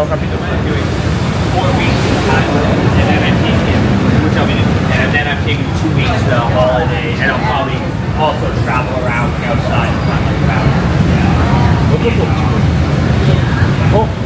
I'll copy them. I'm doing 4 weeks at a time, and then I'm taking, which I'll be doing, and then I'm taking 2 weeks the holiday, and I'll probably also travel around outside and find like about. Oh.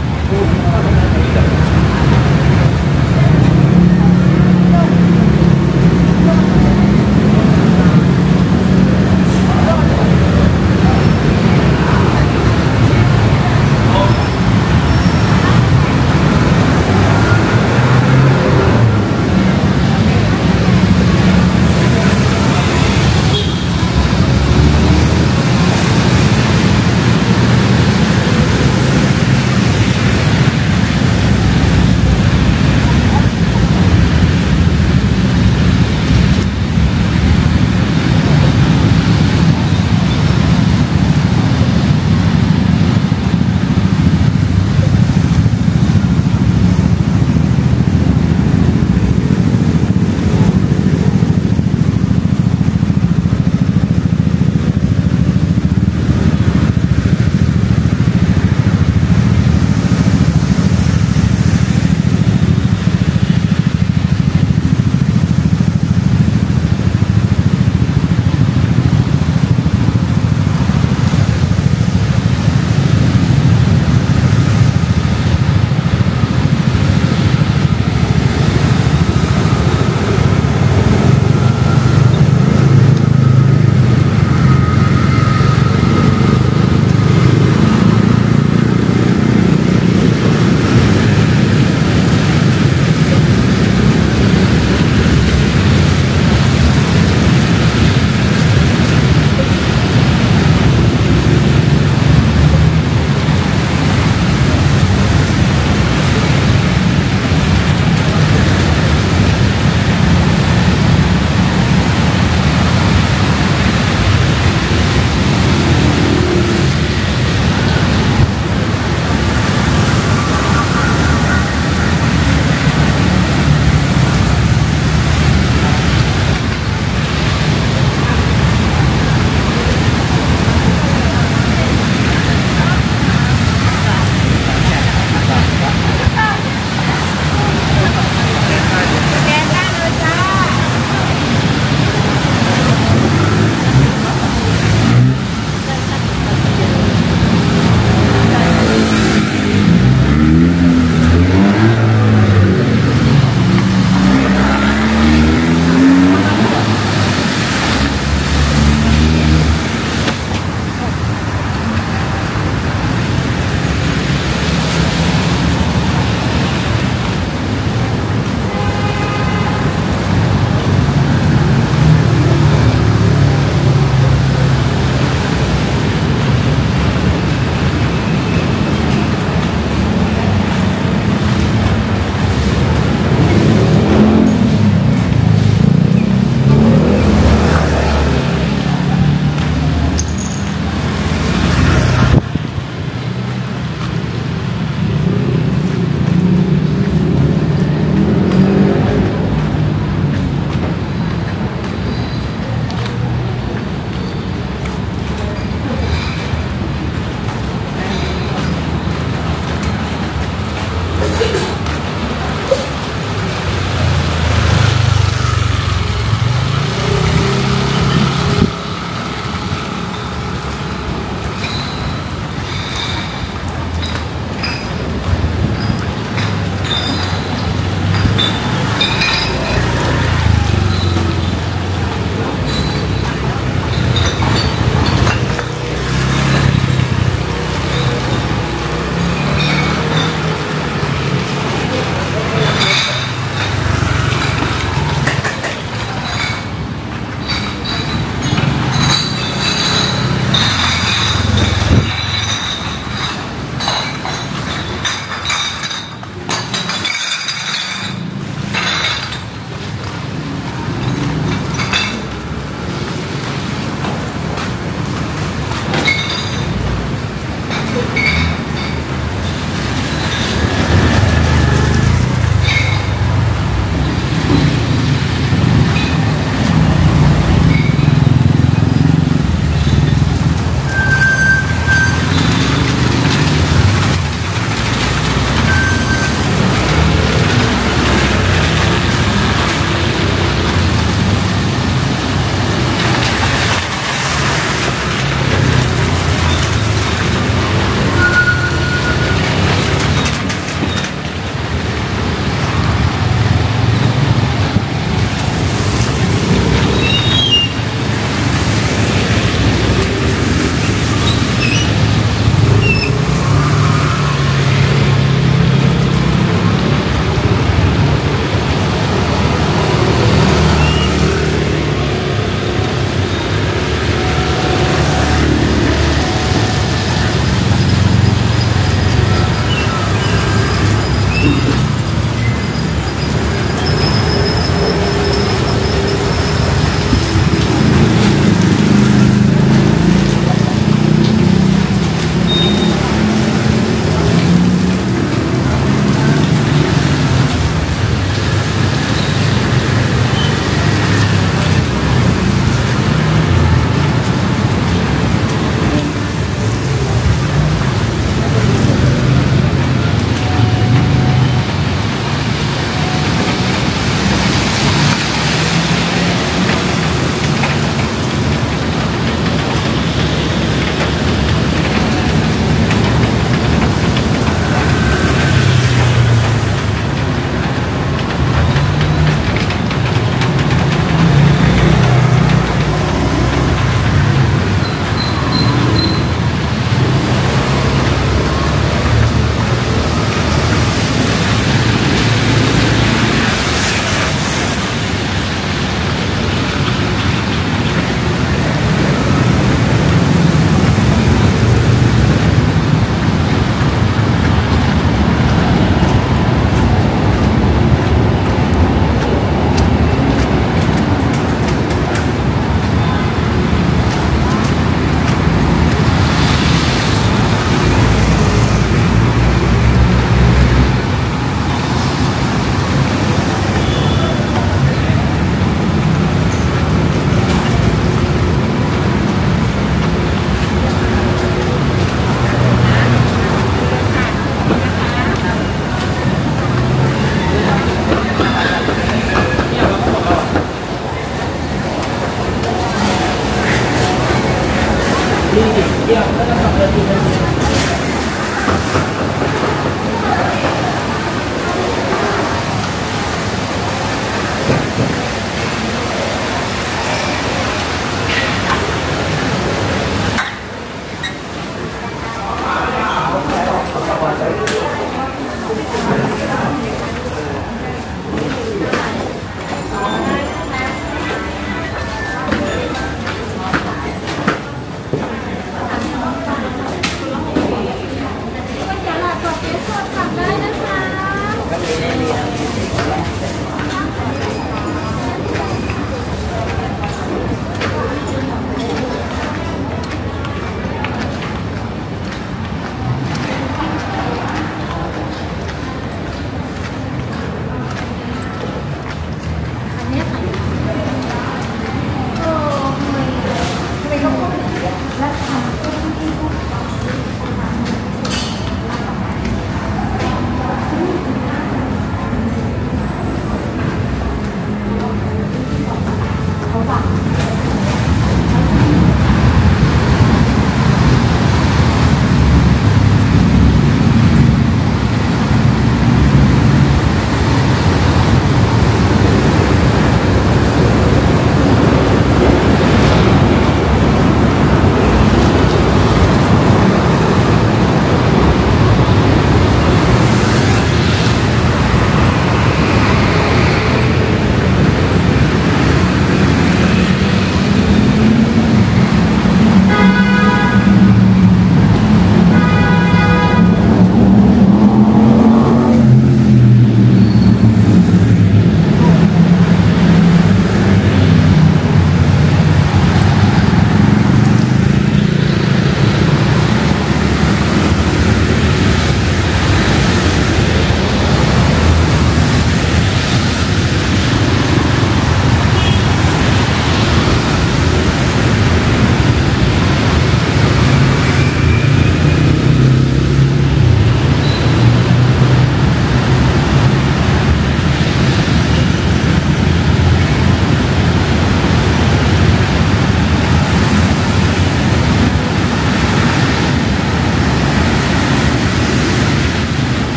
bleeding.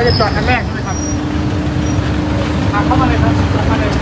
เราจะจอดอันแรกเลยครับเข้ามาเลยครับเข้ามาเลย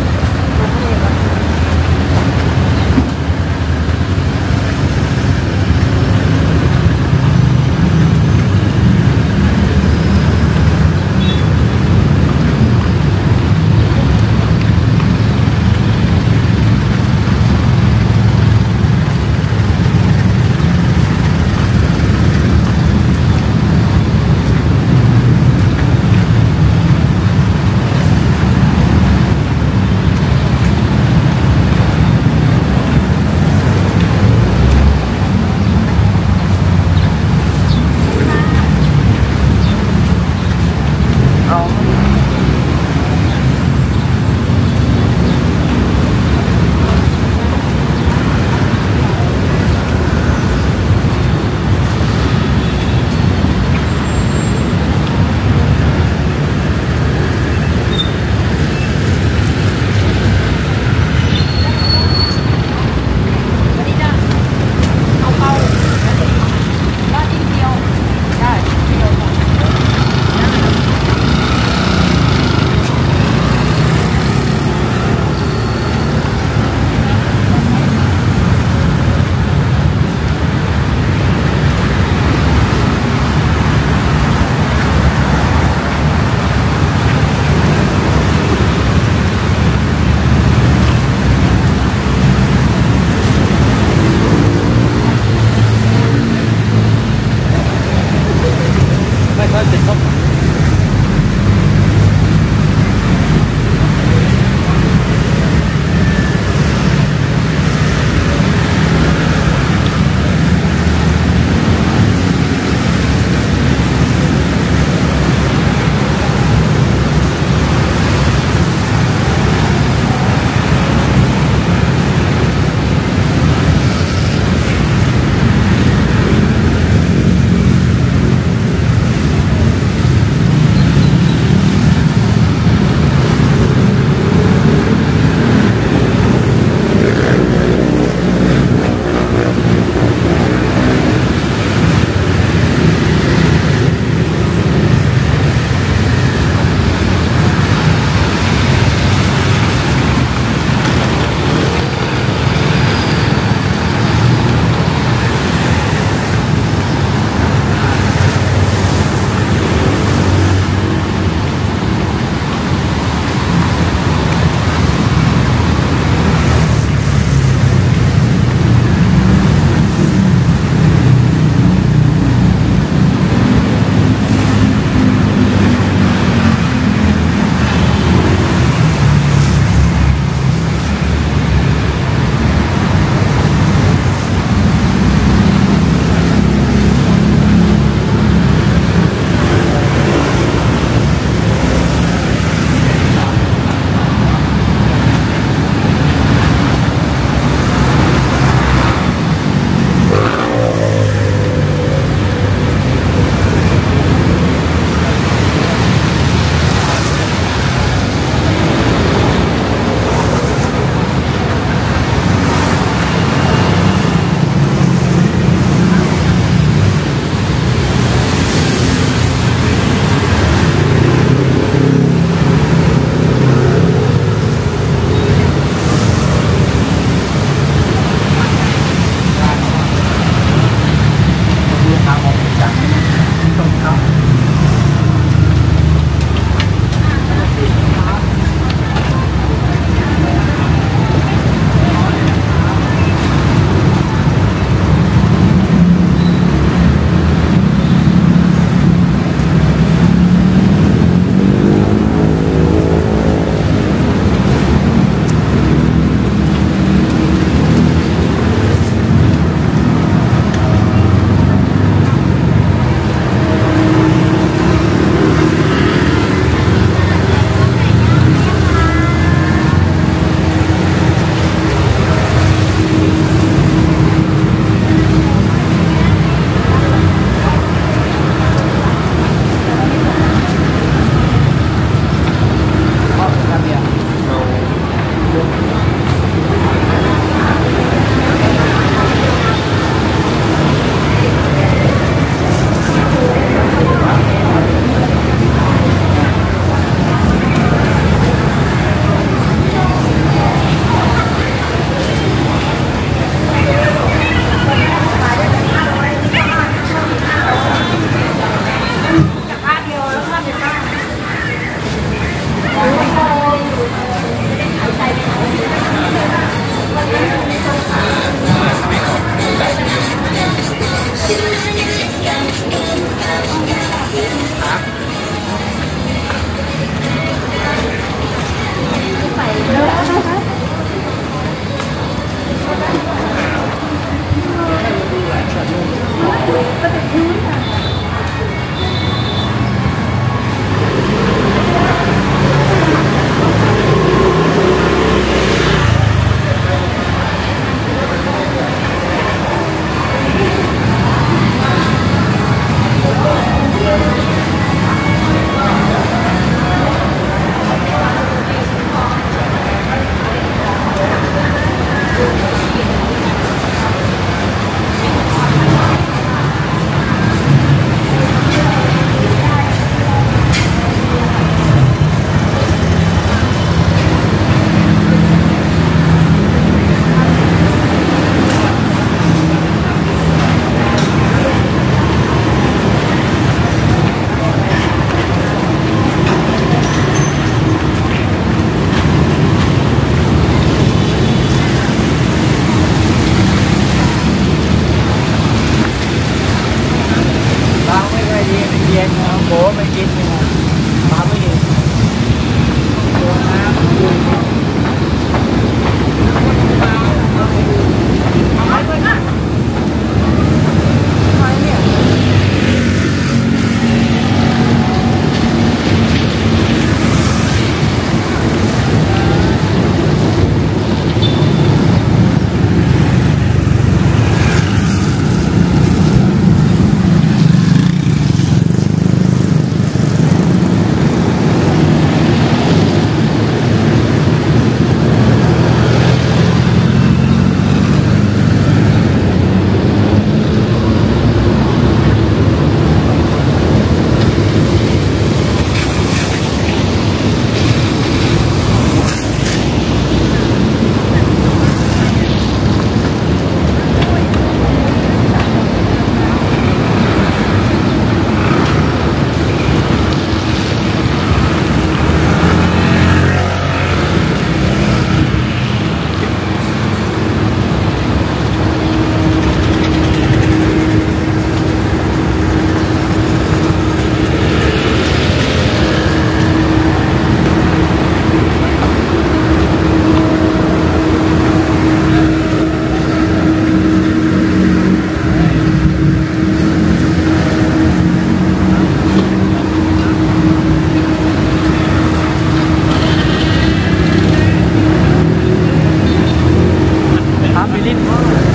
Like